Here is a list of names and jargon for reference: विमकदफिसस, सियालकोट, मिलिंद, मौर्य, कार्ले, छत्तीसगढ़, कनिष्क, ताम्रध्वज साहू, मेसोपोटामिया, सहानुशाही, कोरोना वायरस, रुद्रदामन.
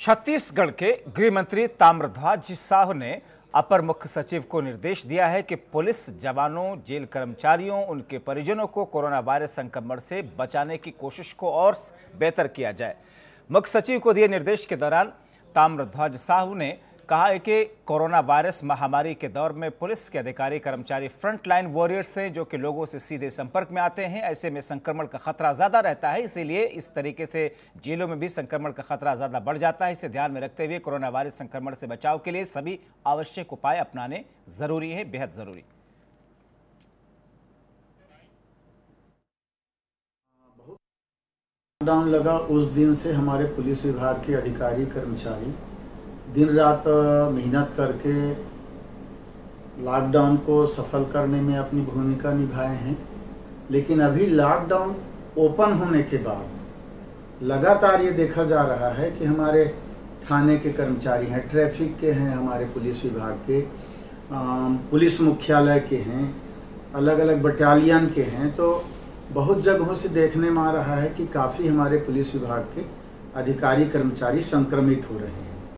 छत्तीसगढ़ के गृह मंत्री ताम्रध्वज साहू ने अपर मुख्य सचिव को निर्देश दिया है कि पुलिस जवानों, जेल कर्मचारियों, उनके परिजनों को कोरोना वायरस संक्रमण से बचाने की कोशिश को और बेहतर किया जाए। मुख्य सचिव को दिए निर्देश के दौरान ताम्रध्वज साहू ने कहा है कि कोरोना वायरस महामारी के दौर में पुलिस के अधिकारी कर्मचारी फ्रंटलाइन वॉरियर्स हैं, जो कि लोगों से सीधे संपर्क में आते हैं। ऐसे में संक्रमण का खतरा ज़्यादा रहता है, इसीलिए इस तरीके से जेलों में भी संक्रमण का खतरा ज़्यादा बढ़ जाता है। इसे ध्यान में रखते हुए कोरोना वायरस संक्रमण से बचाव के लिए सभी आवश्यक उपाय अपनाने ज़रूरी है, बेहद ज़रूरी। बहुत लॉकडाउन लगा, उस दिन से हमारे पुलिस विभाग के अधिकारी कर्मचारी दिन रात मेहनत करके लॉकडाउन को सफल करने में अपनी भूमिका निभाए हैं। लेकिन अभी लॉकडाउन ओपन होने के बाद लगातार ये देखा जा रहा है कि हमारे थाने के कर्मचारी हैं, ट्रैफिक के हैं, हमारे पुलिस विभाग के, पुलिस मुख्यालय के हैं, अलग अलग बटालियन के हैं। तो बहुत जगहों से देखने में आ रहा है कि काफ़ी हमारे पुलिस विभाग के अधिकारी कर्मचारी संक्रमित हो रहे हैं।